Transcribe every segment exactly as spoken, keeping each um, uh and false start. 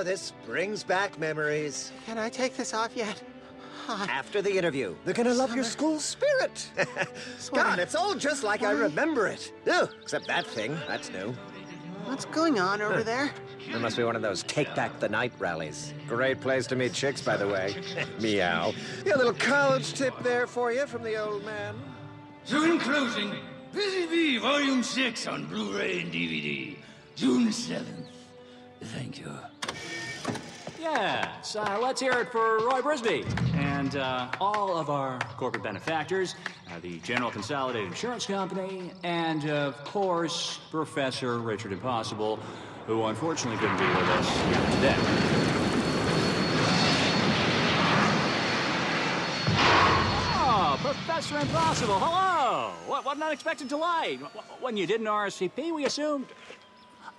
Oh, this brings back memories. Can I take this off yet? Oh, after the interview. They're gonna love summer. your school spirit. God, it's all just like Why? I remember it. Ew, except that thing, that's new. What's going on over huh. there? It must be one of those take-back-the-night rallies. Great place to meet chicks, by the way. Meow. Yeah, a little college tip there for you from the old man. So in closing, Busy Bee, Volume six on Blu-ray and D V D. June seventh. Thank you. Yeah, so let's hear it for Roy Brisby and uh, all of our corporate benefactors, uh, the General Consolidated Insurance Company, and, uh, of course, Professor Richard Impossible, who unfortunately couldn't be with us here today. Oh, Professor Impossible, hello! What, what an unexpected delight. When you did an R S V P, we assumed...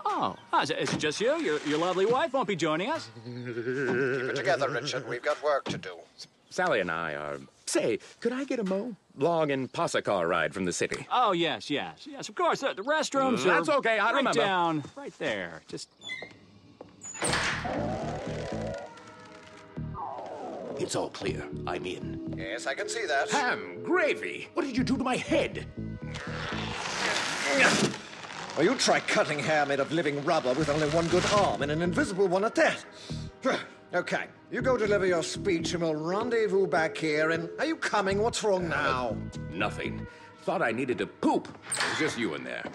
Oh, is it, is it just you? Your, your lovely wife won't be joining us? Keep it together, Richard. We've got work to do. S Sally and I are... Say, could I get a mo long and posse car ride from the city? Oh, yes, yes, yes, of course. The, the restrooms mm, are... That's okay, I right remember. Right down, right there. Just... It's all clear. I'm in. Yes, I can see that. Ham, gravy! What did you do to my head? Well, you try cutting hair made of living rubber with only one good arm and an invisible one at that. Okay, you go deliver your speech and we'll rendezvous back here and... Are you coming? What's wrong uh, now? Nothing. Thought I needed to poop. It was just you in there.